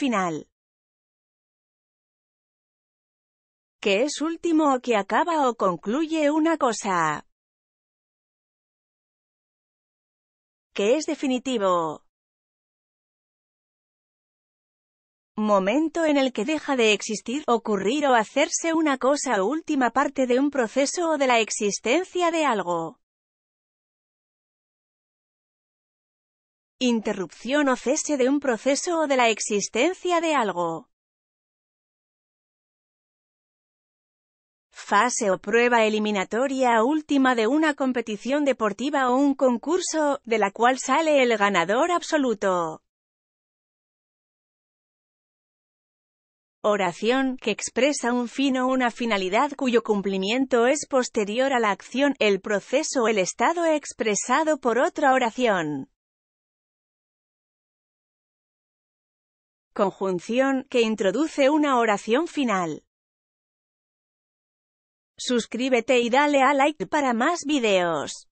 final, que es último o que acaba o concluye una cosa, que es definitivo, momento en el que deja de existir, ocurrir o hacerse una cosa o última parte de un proceso o de la existencia de algo, interrupción o cese de un proceso o de la existencia de algo, fase o prueba eliminatoria última de una competición deportiva o un concurso, de la cual sale el ganador absoluto. Oración, que expresa un fin o una finalidad cuyo cumplimiento es posterior a la acción, el proceso o el estado expresado por otra oración. Conjunción, que introduce una oración final. Suscríbete y dale a like para más videos.